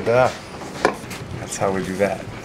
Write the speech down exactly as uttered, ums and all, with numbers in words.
Ta-da. That's how we do that.